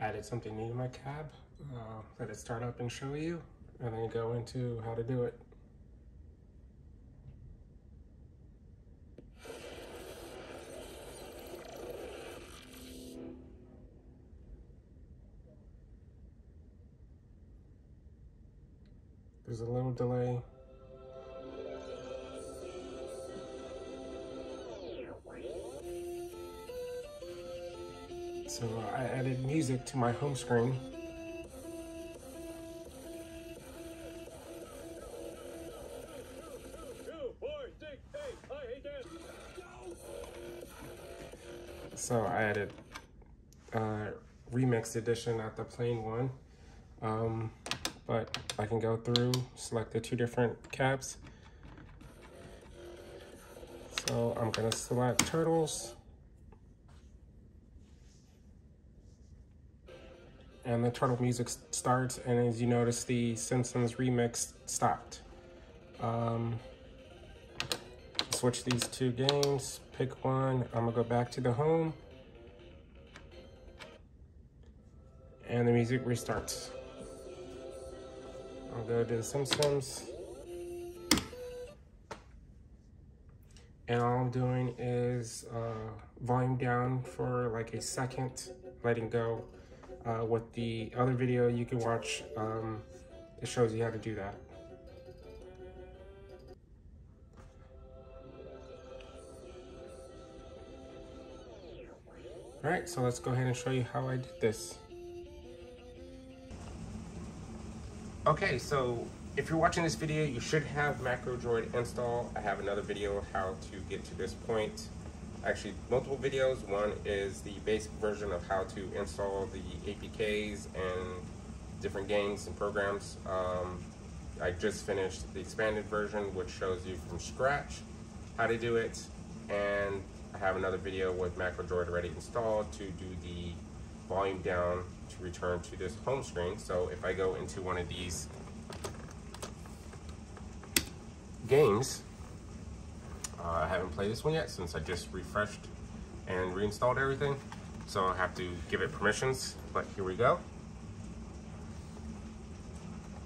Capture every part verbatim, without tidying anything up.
added something new to my cab. Uh, let it start up and show you, and then go into how to do it. There's a little delay. So uh, I added music to my home screen. So I added uh, Remix Edition, not the plain one. Um, but I can go through, select the two different cabs. So I'm gonna select Turtles. And the turtle music starts, and as you notice, the Simpsons remix stopped. Um, switch these two games, pick one. I'm gonna go back to the home, and the music restarts. I'll go to the Simpsons, and all I'm doing is uh, volume down for like a second, letting go. Uh, with the other video you can watch, um, it shows you how to do that. Alright, so let's go ahead and show you how I did this. Okay, so if you're watching this video, you should have MacroDroid installed. I have another video of how to get to this point. Actually, multiple videos. One is the basic version of how to install the A P Ks and different games and programs. Um, I just finished the expanded version, which shows you from scratch how to do it. And I have another video with MacroDroid already installed to do the volume down to return to this home screen. So if I go into one of these games, Uh, I haven't played this one yet since I just refreshed and reinstalled everything. So I have to give it permissions, but here we go.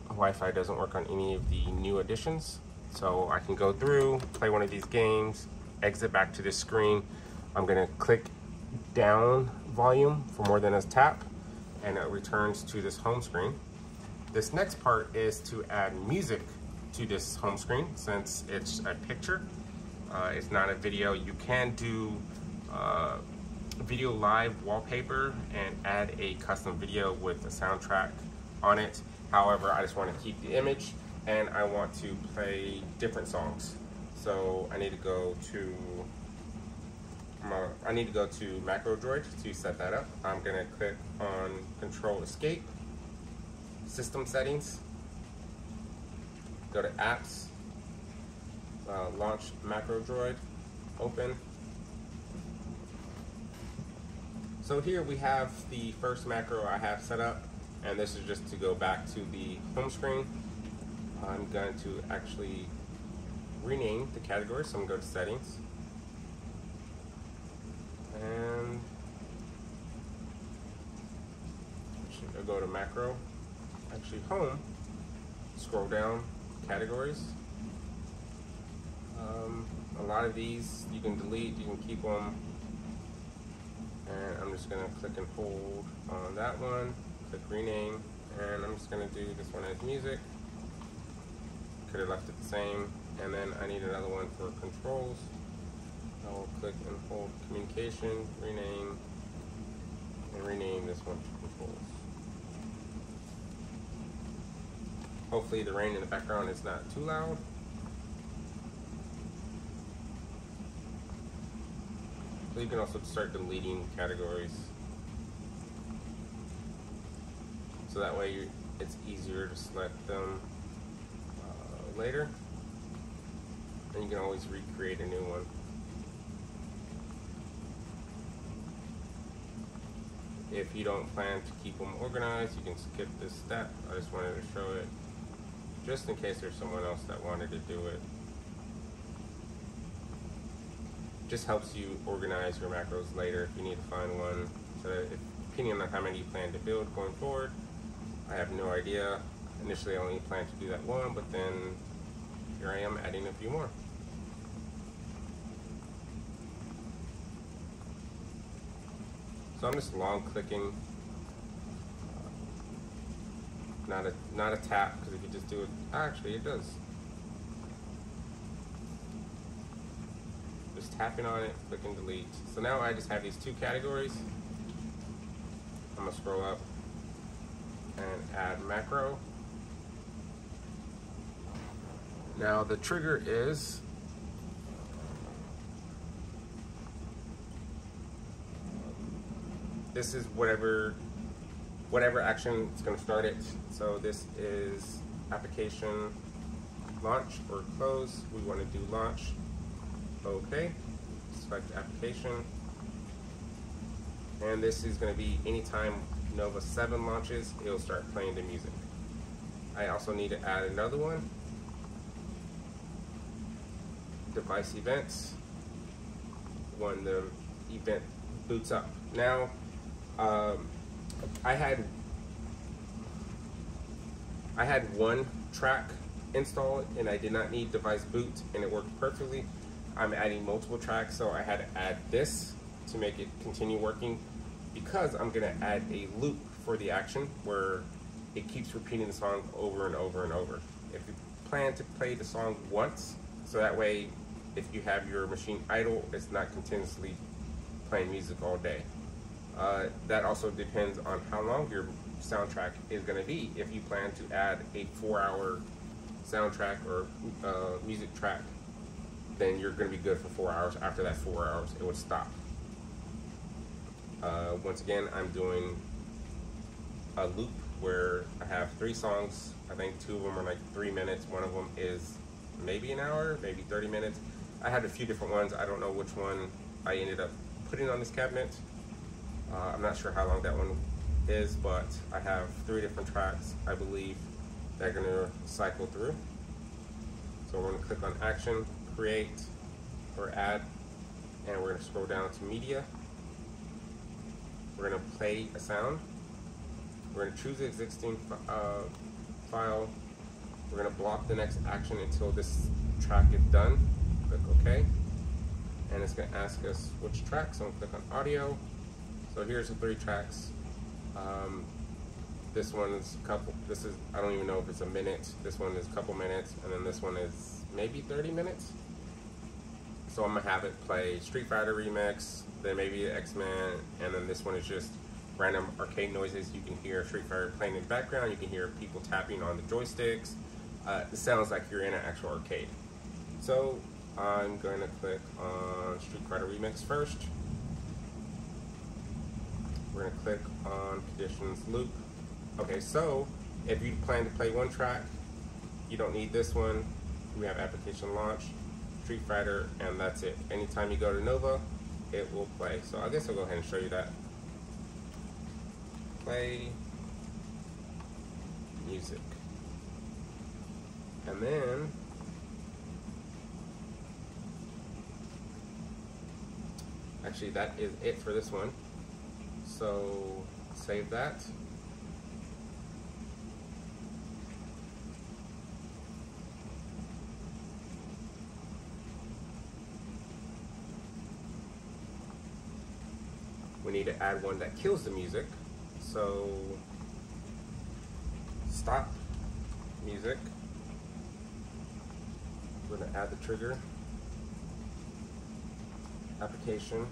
Wi-Fi doesn't work on any of the new additions. So I can go through, play one of these games, exit back to this screen. I'm gonna click down volume for more than a tap, and it returns to this home screen. This next part is to add music to this home screen since it's a picture. Uh, it's not a video. You can do uh, video live wallpaper and add a custom video with a soundtrack on it. However, I just want to keep the image, and I want to play different songs. So I need to go to my, I need to go to MacroDroid to set that up. I'm gonna click on Control Escape, System Settings, go to Apps. Uh, launch MacroDroid, open. So here we have the first macro I have set up, and this is just to go back to the home screen. I'm going to actually rename the category, so I'm going to go to settings. And I should go to macro, actually home, scroll down, categories. Um, a lot of these you can delete, you can keep them, and I'm just going to click and hold on that one, click rename, and I'm just going to do this one as music. Could have left it the same, and then I need another one for controls. I will click and hold communication, rename, and rename this one to controls. Hopefully the rain in the background is not too loud. So you can also start deleting categories, so that way you, it's easier to select them uh, later, and you can always recreate a new one. If you don't plan to keep them organized, you can skip this step. I just wanted to show it just in case there's someone else that wanted to do it. Just helps you organize your macros later if you need to find one, so that if opinion on how many you plan to build going forward. I have no idea. Initially I only planned to do that one, but then here I am adding a few more. So I'm just long clicking, not a not a tap, because if you just do it, actually it does. Just tapping on it, click and delete. So now I just have these two categories. I'm gonna scroll up and add macro. Now the trigger is this is whatever whatever action it's going to start it. So this is application launch or close. We want to do launch. Okay, select application, and this is going to be anytime Nova seven launches, it'll start playing the music. I also need to add another one, device events, when the event boots up. Now um, I had I had one track installed and I did not need device boot and it worked perfectly. I'm adding multiple tracks, so I had to add this to make it continue working, because I'm gonna add a loop for the action where it keeps repeating the song over and over and over. If you plan to play the song once, so that way if you have your machine idle, it's not continuously playing music all day. Uh, that also depends on how long your soundtrack is gonna be. If you plan to add a four hour soundtrack or uh, music track, then you're gonna be good for four hours. After that four hours, it would stop. Uh, once again, I'm doing a loop where I have three songs. I think two of them are like three minutes. One of them is maybe an hour, maybe thirty minutes. I had a few different ones. I don't know which one I ended up putting on this cabinet. Uh, I'm not sure how long that one is, but I have three different tracks, I believe, that are gonna cycle through. So we're gonna click on action, create, or add, and we're gonna scroll down to media. We're gonna play a sound. We're gonna choose the existing uh, file. We're gonna block the next action until this track is done. Click OK. And it's gonna ask us which tracks. So I'm gonna click on audio. So here's the three tracks. Um, this one's a couple, this is, I don't even know if it's a minute. This one is a couple minutes. And then this one is maybe thirty minutes. So I'm gonna have it play Street Fighter Remix, then maybe X-Men, and then this one is just random arcade noises. You can hear Street Fighter playing in the background, you can hear people tapping on the joysticks. Uh, it sounds like you're in an actual arcade. So I'm gonna click on Street Fighter Remix first. We're gonna click on conditions loop. Okay, so if you plan to play one track, you don't need this one. We have application launch, Street Fighter, and that's it. Anytime you go to Nova, it will play. So I guess I'll go ahead and show you that. Play music. And then actually that is it for this one. So save that. We need to add one that kills the music. So stop music. We're gonna add the trigger, application,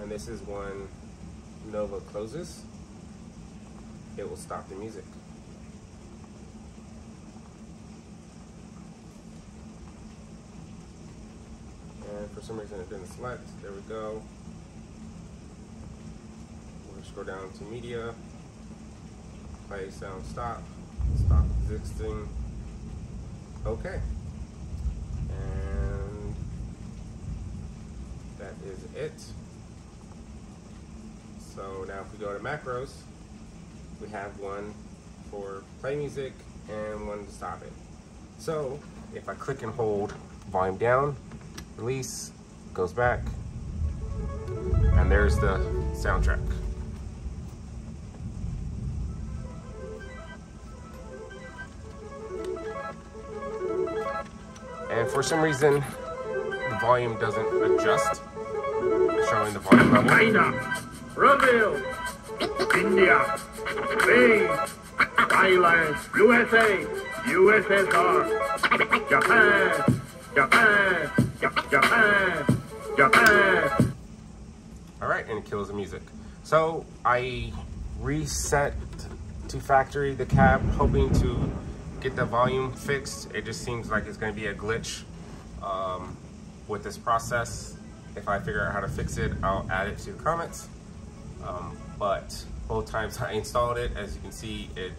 and this is when Nova closes, it will stop the music. And for some reason it didn't select, there we go. Go down to media, play sound stop, stop existing, okay. And that is it. So now if we go to macros, we have one for play music and one to stop it. So if I click and hold volume down, release, goes back, and there's the soundtrack. and for some reason the volume doesn't adjust, showing the volume level. China, Brazil, India, Spain, Thailand, U S A, U S S R, Japan, Japan, Japan, Japan. All right, and it kills the music. So I reset to factory the cab, hoping to get the volume fixed. It just seems like it's going to be a glitch um, with this process. If I figure out how to fix it, I'll add it to the comments. Um, but both times I installed it, as you can see, it,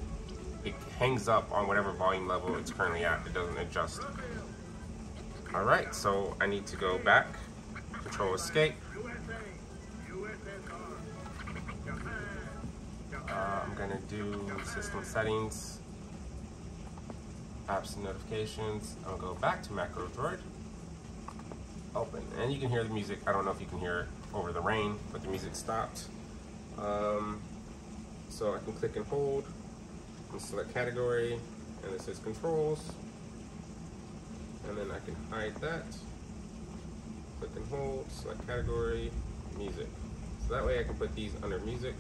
it hangs up on whatever volume level it's currently at. It doesn't adjust. All right, so I need to go back, control escape. Uh, I'm gonna do system settings, apps and notifications. I'll go back to MacroDroid, open, and you can hear the music. I don't know if you can hear it over the rain, but the music stopped. Um, so I can click and hold, and select category, and it says controls, and then I can hide that. Click and hold, select category, music. So that way I can put these under music.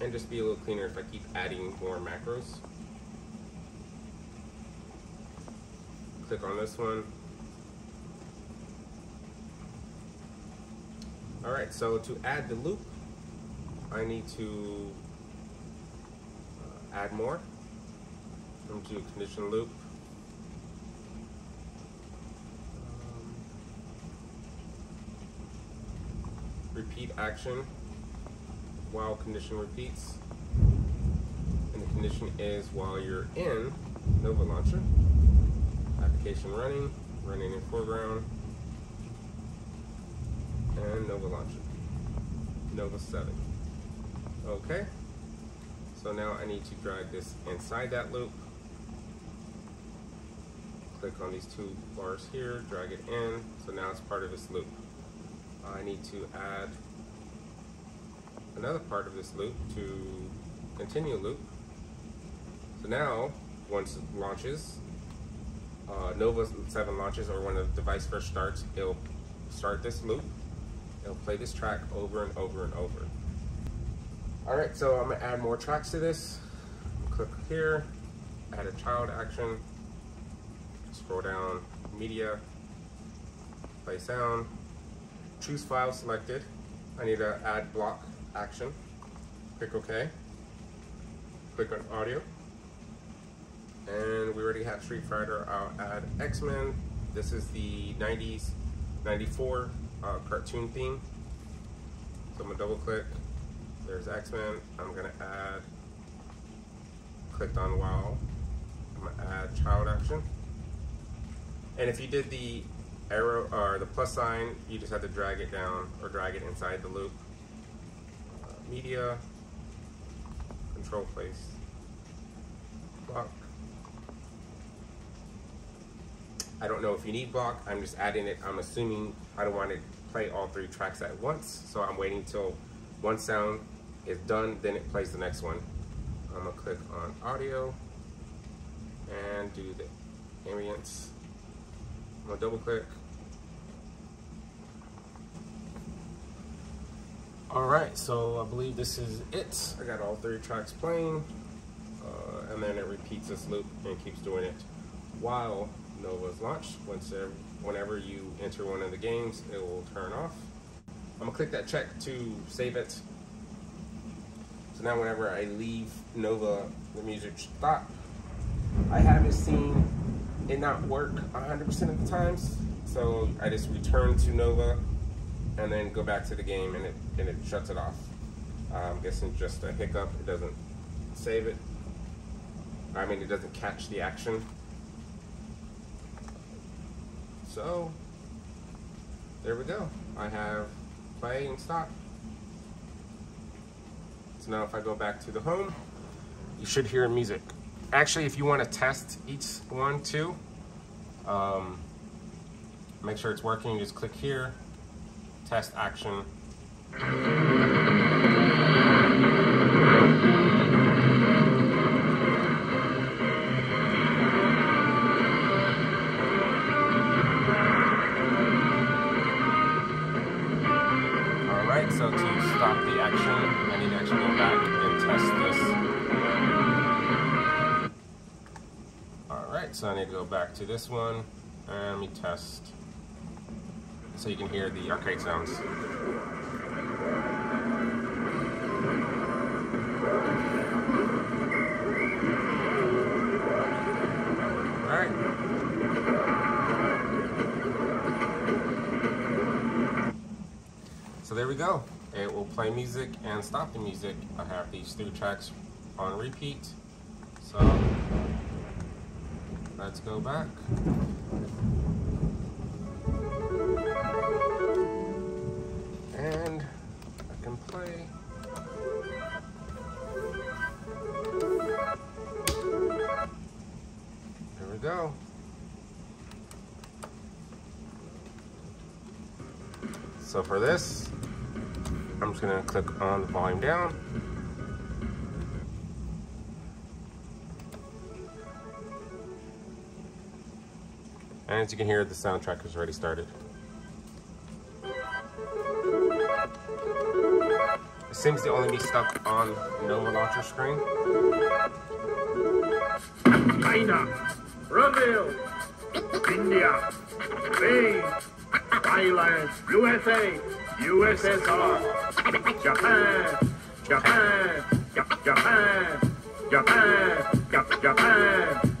And just be a little cleaner if I keep adding more macros. Click on this one. All right, so to add the loop, I need to uh, add more. I'm gonna do a condition loop. Repeat action while condition repeats, and the condition is while you're in Nova Launcher. Application running, running in foreground, and Nova Launcher, Nova seven. Okay, so now I need to drag this inside that loop. Click on these two bars here, drag it in, so now it's part of this loop. I need to add another part of this loop to continue loop. So now, once it launches, uh, Nova seven launches, or when the device first starts, it'll start this loop. It'll play this track over and over and over. All right, so I'm gonna add more tracks to this. Click here, add a child action, scroll down, media, play sound, choose file selected. I need to add block action. Click OK. Click on audio. And we already have Street Fighter. I'll add X-Men. This is the nineties, ninety-four uh, cartoon theme. So I'm gonna double click. There's X-Men. I'm gonna add, clicked on WoW. I'm gonna add child action. And if you did the arrow or the plus sign, you just have to drag it down or drag it inside the loop. Uh, media, control place, block. I don't know if you need block. I'm just adding it. I'm assuming I don't want to play all three tracks at once, so I'm waiting till one sound is done, then it plays the next one. I'm gonna click on audio and do the ambience. I'm gonna double click. All right, so I believe this is it. I got all three tracks playing, uh, and then it repeats this loop and keeps doing it while Nova's launched. Once there, whenever you enter one of the games, it will turn off. I'm gonna click that check to save it. So now whenever I leave Nova, the music stops. I haven't seen it not work one hundred percent of the times, so I just return to Nova and then go back to the game, and it and it shuts it off. Uh, I'm guessing just a hiccup. It doesn't save it. I mean, it doesn't catch the action. So there we go. I have play and stop. So now if I go back to the home, you should hear music. Actually, if you want to test each one too, um, make sure it's working. You just click here, test action. need to actually go back and test this. Alright, so I need to go back to this one, and let me test, so you can hear the arcade sounds. So there we go. It will play music and stop the music. I have these three tracks on repeat. So let's go back. And I can play. There we go. So for this, I'm just going to click on the volume down. And as you can hear, the soundtrack has already started. It seems to only be stuck on Nova launcher screen. China, Brazil, India, Spain, Thailand, U S A, U S S R, Japan, Japan, Japan, Japan, Japan, Japan.